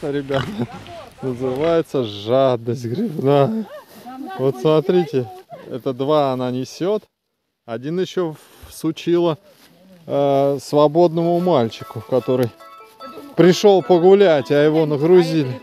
Это, ребята, называется жадность грибная. Вот смотрите, это два она несет. Один еще всучила свободному мальчику, который пришел погулять, а его нагрузили.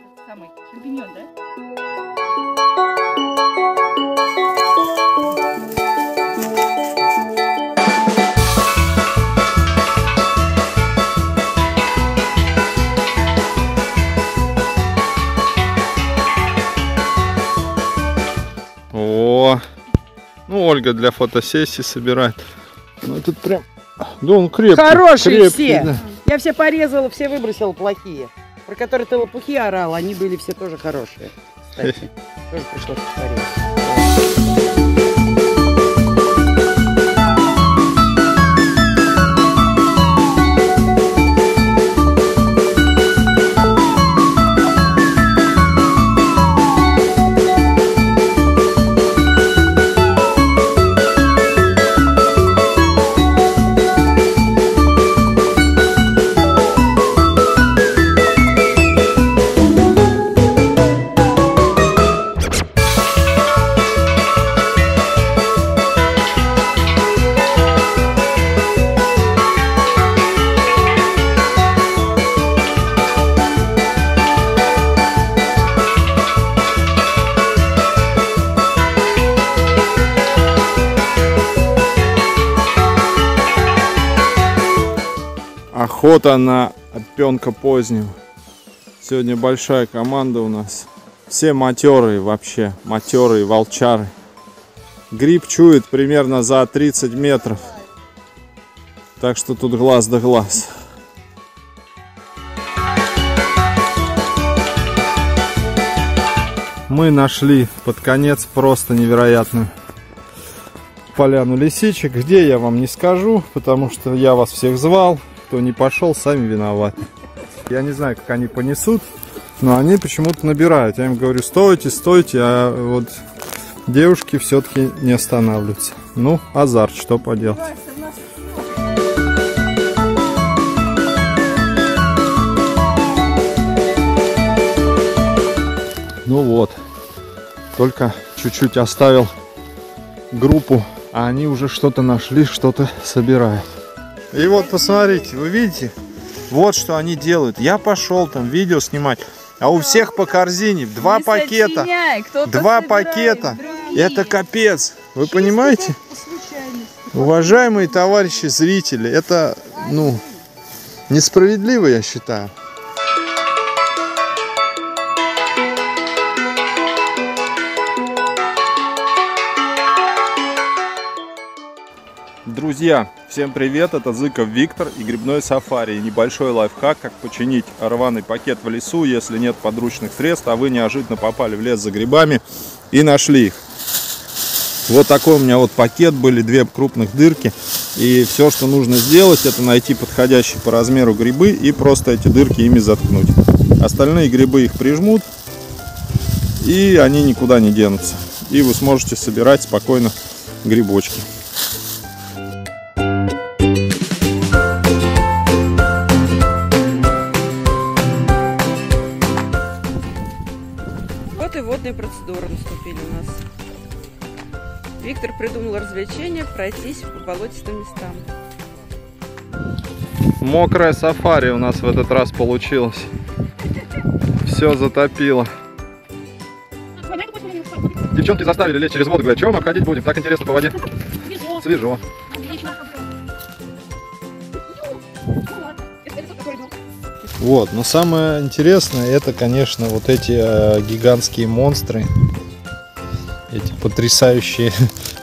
Ну, Ольга для фотосессии собирает. Ну, этот прям... Да он крепкий. Хорошие крепкий, все. Да. Я все порезала, все выбросила плохие. Про которые ты лопухи орала, они были все тоже хорошие. Кстати, тоже пришлось порезать. Охота на опенка позднего. Сегодня большая команда у нас. Все матерые вообще, матерые волчары. Гриб чует примерно за 30 метров. Так что тут глаз да глаз. Мы нашли под конец просто невероятную поляну лисичек. Где, я вам не скажу, потому что я вас всех звал. Кто не пошел, сами виноваты. Я не знаю, как они понесут, но они почему-то набирают. Я им говорю, стойте, стойте, а вот девушки все-таки не останавливаются. Ну, азарт, что поделать. Ну вот, только чуть-чуть оставил группу, а они уже что-то нашли, что-то собирают. И вот посмотрите, вы видите, вот что они делают. Я пошел там видео снимать, а у всех по корзине два пакета, это капец, вы понимаете? Уважаемые товарищи зрители, это, ну, несправедливо, я считаю. Друзья, всем привет, это Зыков Виктор и Грибное сафари. Небольшой лайфхак, как починить рваный пакет в лесу, если нет подручных средств, а вы неожиданно попали в лес за грибами и нашли их. Вот такой у меня вот пакет, были две крупных дырки. И все, что нужно сделать, это найти подходящие по размеру грибы и просто эти дырки ими заткнуть. Остальные грибы их прижмут, и они никуда не денутся. И вы сможете собирать спокойно грибочки. Процедура наступили у нас. Виктор придумал развлечение пройтись по болотистым местам. Мокрое сафари у нас в этот раз получилось. Все затопило. Девчонки заставили лечь через воду, говорят, чем обходить будем, так интересно по воде. Свежо. Вот, но самое интересное, это, конечно, вот эти гигантские монстры, эти потрясающие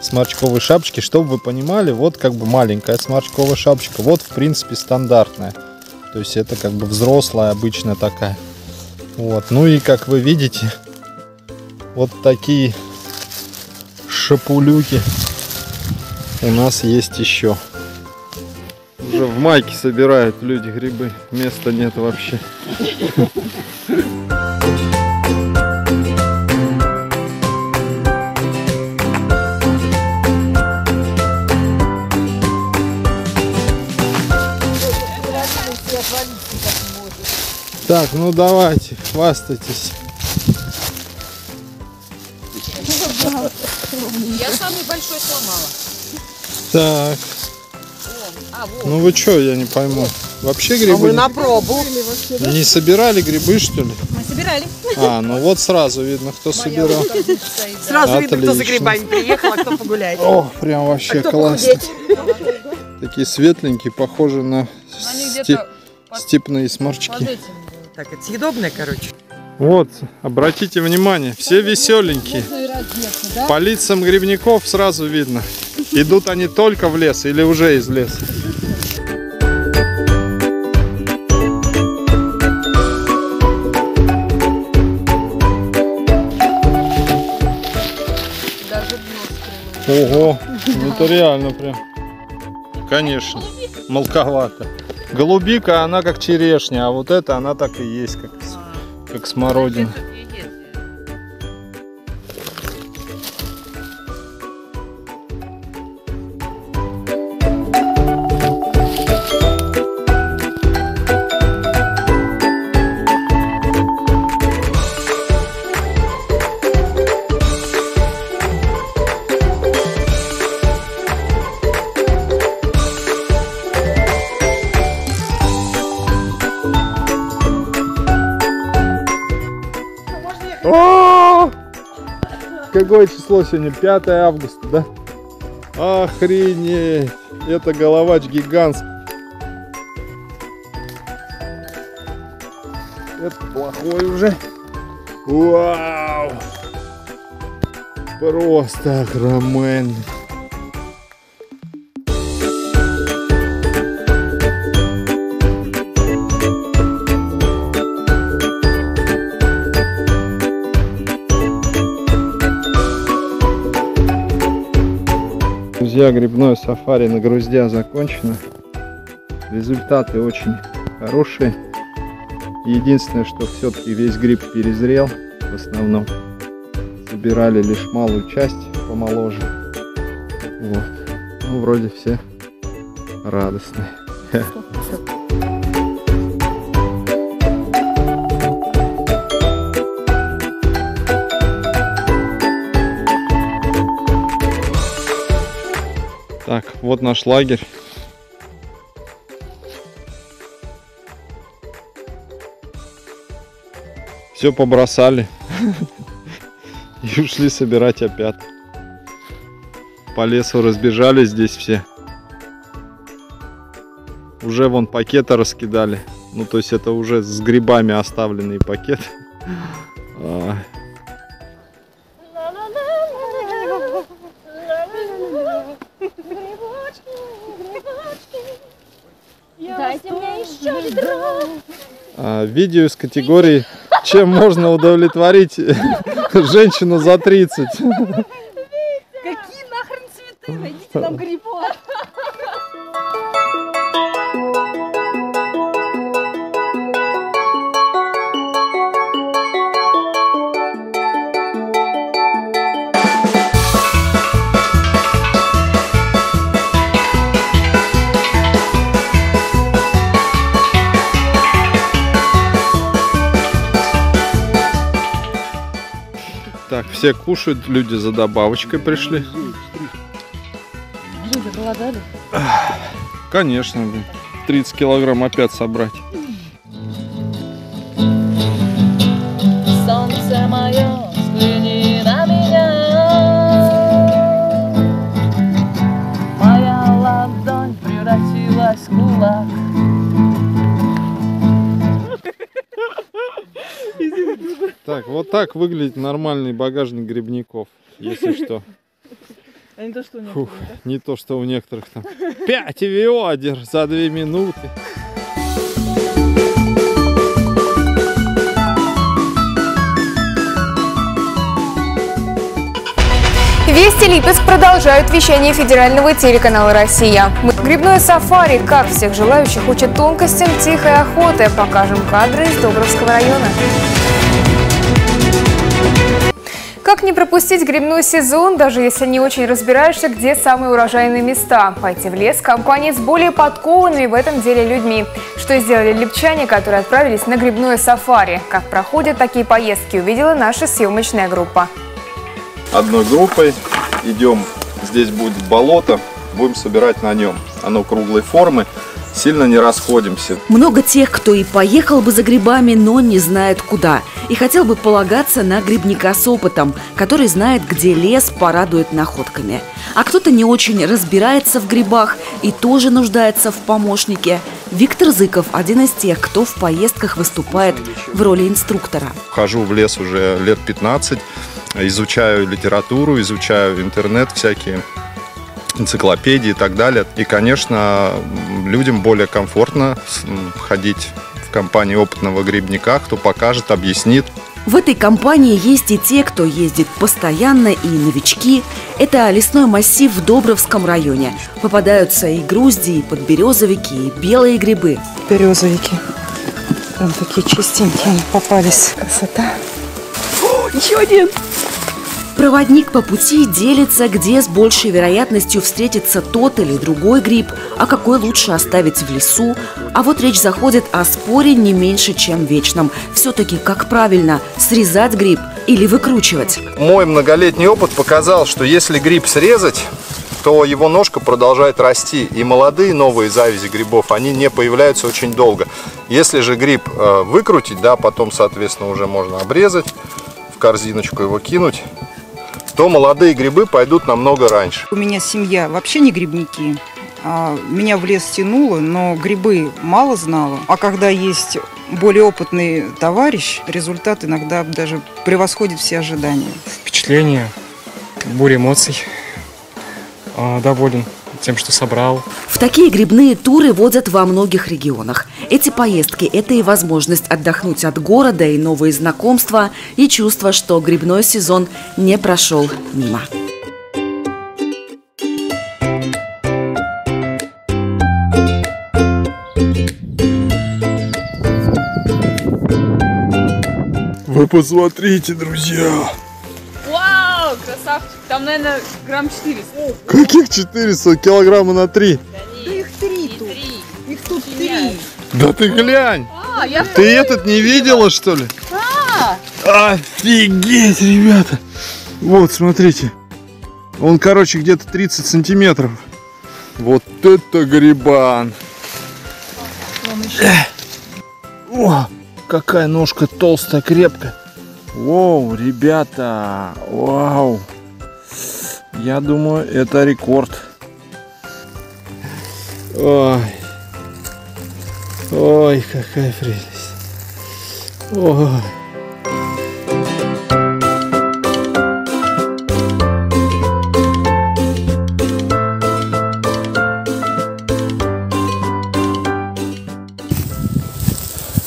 сморчковые шапочки. Чтобы вы понимали, вот как бы маленькая сморчковая шапочка, вот в принципе стандартная, то есть это как бы взрослая обычно такая. Вот, ну и как вы видите, вот такие шапулюки у нас есть еще. Уже в майке собирают люди грибы, места нет вообще. Так, ну давайте, хвастайтесь. Я самый большой сломала. Так. Ну вы что, я не пойму. Вообще грибы? А вы на пробу. Не собирали грибы, что ли? Мы собирали. А, ну вот сразу видно, кто собирал. Сразу видно, кто за грибами приехал, а кто погуляет. О, прям вообще классно. Такие светленькие, похожи на степные сморчки. Так, это съедобное, короче. Вот, обратите внимание, все веселенькие. По лицам грибников сразу видно. Идут они только в лес или уже из леса. Ого, это реально прям. Конечно, молковато. Голубика, она как черешня, а вот эта она так и есть, как смородина. Какое число сегодня? 5 августа, да? Охренеть! Это головач гигант. Это плохой уже. Вау! Просто огроменный. Друзья, грибное сафари на Груздя закончено. Результаты очень хорошие. Единственное, что все-таки весь гриб перезрел. В основном собирали лишь малую часть помоложе. Вот. Ну, вроде все радостные. Так, вот наш лагерь. Все побросали и ушли собирать опять. По лесу разбежались здесь все. Уже вон пакеты раскидали. Ну, то есть это уже с грибами оставленный пакет. Видео из категории «Чем можно удовлетворить женщину за 30». Какие нахрен цветы? Найдите нам грибов. Так, все кушают, люди за добавочкой пришли. Рыбы голодали? Конечно, 30 килограмм опять собрать. Солнце мое, взгляни на меня. Моя ладонь превратилась в кулак. Так, вот так выглядит нормальный багажник грибников, если что. А не то, что у некоторых. Фух, да? Не то, что у некоторых там 5 ведер за 2 минуты. Вести Липецк продолжают вещание федерального телеканала «Россия». Грибное сафари, как всех желающих, учат тонкостям тихой охоты. Покажем кадры из Добровского района. Как не пропустить грибной сезон, даже если не очень разбираешься, где самые урожайные места? Пойти в лес в компании с более подкованными в этом деле людьми. Что сделали липчане, которые отправились на грибное сафари? Как проходят такие поездки, увидела наша съемочная группа. Одной группой идем, здесь будет болото, будем собирать на нем. Оно круглой формы. Сильно не расходимся. Много тех, кто и поехал бы за грибами, но не знает куда. И хотел бы полагаться на грибника с опытом, который знает, где лес порадует находками. А кто-то не очень разбирается в грибах и тоже нуждается в помощнике. Виктор Зыков – один из тех, кто в поездках выступает в роли инструктора. Хожу в лес уже лет 15, изучаю литературу, изучаю интернет, всякие энциклопедии и так далее. И, конечно, людям более комфортно ходить в компании опытного грибника, кто покажет, объяснит. В этой компании есть и те, кто ездит постоянно, и новички. Это лесной массив в Добровском районе. Попадаются и грузди, и подберезовики, и белые грибы. Березовики. Там такие чистенькие попались. Красота. О, еще один! Проводник по пути делится, где с большей вероятностью встретится тот или другой гриб, а какой лучше оставить в лесу. А вот речь заходит о споре не меньше, чем вечном. Все-таки как правильно – срезать гриб или выкручивать? Мой многолетний опыт показал, что если гриб срезать, то его ножка продолжает расти. И молодые новые завязи грибов, они не появляются очень долго. Если же гриб выкрутить, да, потом, соответственно, уже можно обрезать, в корзиночку его кинуть, то молодые грибы пойдут намного раньше. У меня семья вообще не грибники. Меня в лес тянуло, но грибы мало знала. А когда есть более опытный товарищ, результат иногда даже превосходит все ожидания. Впечатление, буря эмоций. Доволен тем, что собрал. В такие грибные туры водят во многих регионах. Эти поездки – это и возможность отдохнуть от города, и новые знакомства, и чувство, что грибной сезон не прошел мимо. Вы посмотрите, друзья! Вау, красавчик! Там, наверное, грамм 400. Каких 400? Килограмма на 3. Да их 3 тут. 3. Их тут 3. Да ты глянь! Ты этот не видела, что ли? Офигеть, ребята! Вот, смотрите. Он, короче, где-то 30 сантиметров. Вот это грибан! О, какая ножка толстая, крепкая. Вау, ребята! Вау! Я думаю, это рекорд. Ой, ой, какая прелесть. Ой.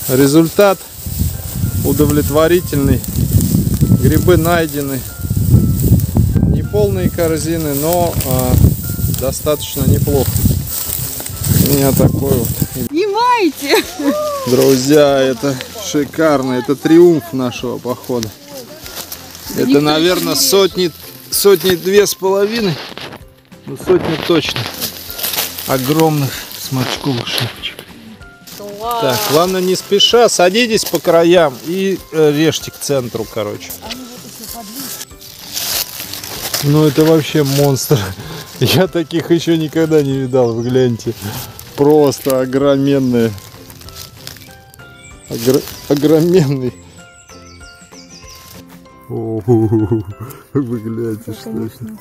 Результат удовлетворительный. Грибы найдены. Полные корзины, но достаточно неплохо. У меня такой вот. Снимайте! Друзья, это шикарно, это триумф нашего похода. Это, наверное, сотни 2,5, ну, сотни точно огромных сморчковых шапочек. Так, главное не спеша, садитесь по краям и режьте к центру, короче. Ну это вообще монстр. Я таких еще никогда не видал. Вы гляньте. Просто огроменные. Огроменный. О-о-о-о. Вы гляньте, что это.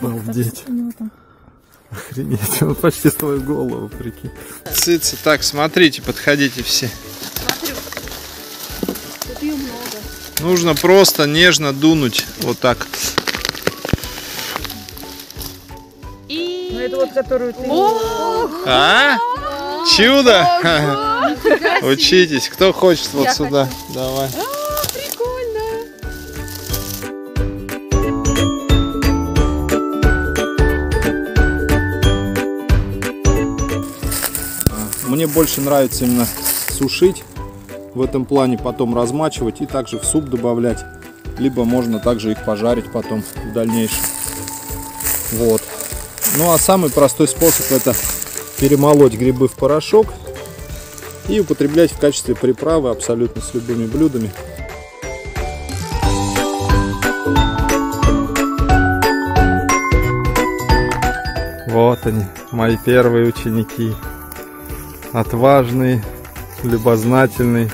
Обалдеть. Охренеть, он почти свою голову, прикинь. Цицы, так, смотрите, подходите все. Нужно просто нежно дунуть, вот так. И... Ну, это вот, которую ты... А? Чудо! Учитесь, кто хочет вот я сюда. Хочу. Давай. А, прикольно! Мне больше нравится именно сушить. В этом плане потом размачивать и также в суп добавлять. либо можно также их пожарить потом в дальнейшем. Вот. Ну а самый простой способ — это перемолоть грибы в порошок и употреблять в качестве приправы абсолютно с любыми блюдами. Вот они, мои первые ученики. Отважные, любознательные,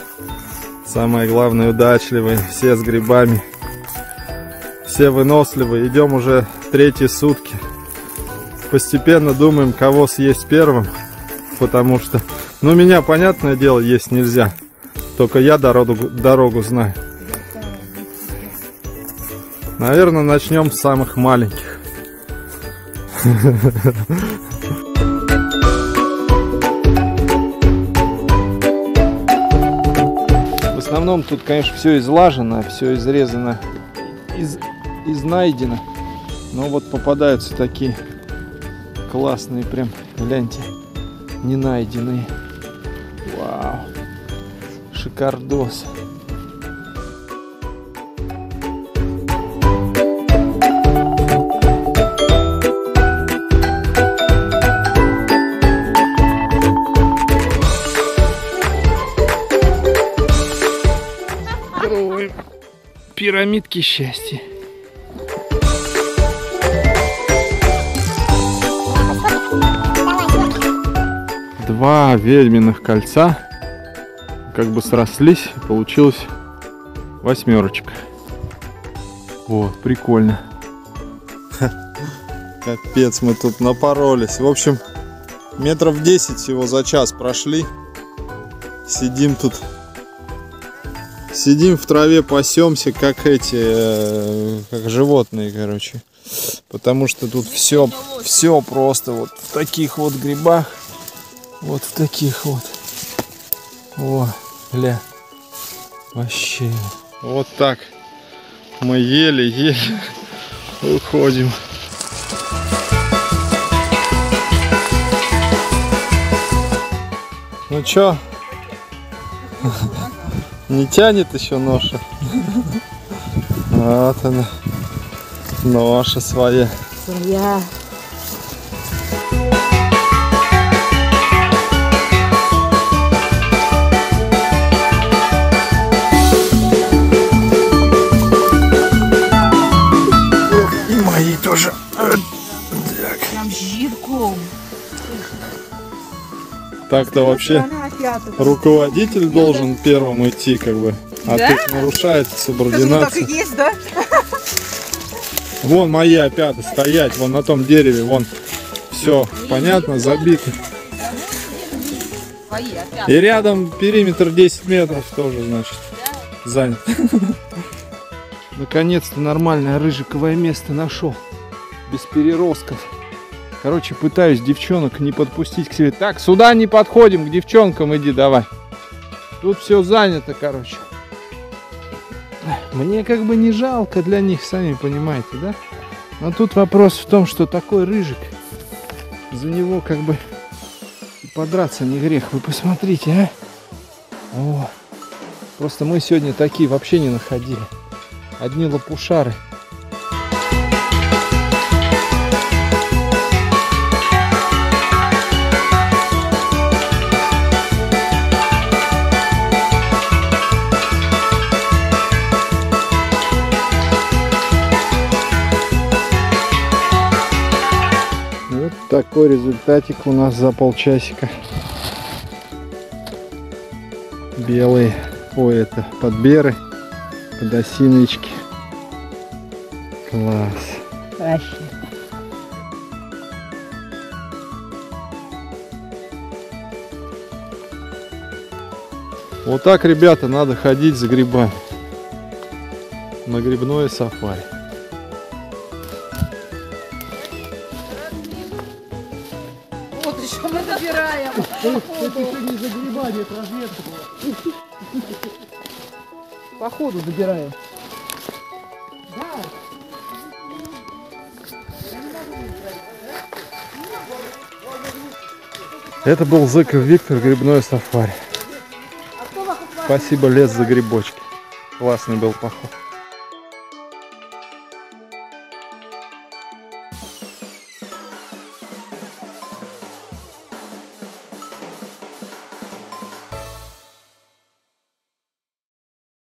самое главное, удачливые, все с грибами, все выносливые. Идем уже третьи сутки. Постепенно думаем, кого съесть первым, потому что, ну, меня, понятное дело, есть нельзя. Только я дорогу знаю. Наверное, начнем с самых маленьких. В основном тут, конечно, все излажено, все изрезано, изнайдено. Но вот попадаются такие классные, прям, гляньте, не найденные. Вау, шикардос. Пирамидки счастья. Два ведьминых кольца как бы срослись, и получилась восьмерочка. Вот, прикольно. Капец, мы тут напоролись. В общем, метров 10 всего за час прошли. Сидим тут. Сидим в траве, пасемся, как эти, как животные, короче. Потому что тут все просто вот в таких вот грибах. Вот в таких вот. О, бля. Вообще. Вот так. Мы еле-еле уходим. Ну чё? Не тянет еще ноша. Вот она. Ноша своя. Своя. И мои тоже. Прям жирком. Так-то вообще. Руководитель должен первым идти, как бы, а да? Тут нарушает субординацию. Так и есть, да? Вон мои опята стоять, вон на том дереве, вон все понятно, забито. И рядом периметр 10 метров тоже, значит, занят. Наконец-то нормальное рыжиковое место нашел, без переростков. Короче, пытаюсь девчонок не подпустить к себе. Так, сюда не подходим, к девчонкам иди давай. Тут все занято, короче. Мне как бы не жалко для них, сами понимаете, да? Но тут вопрос в том, что такой рыжик, за него как бы подраться не грех. Вы посмотрите, а? О, просто мы сегодня такие вообще не находили. Одни лопушары. Такой результатик у нас за полчасика. Белые, ой, это подберы, подосиночки. Класс. Вообще. Вот так, ребята, надо ходить за грибами. На грибное сафари. Не загребали, это разведка была. По ходу забираем. Да. Это был Зыков Виктор, грибное сафари. Спасибо, лес, за грибочки. Классный был поход.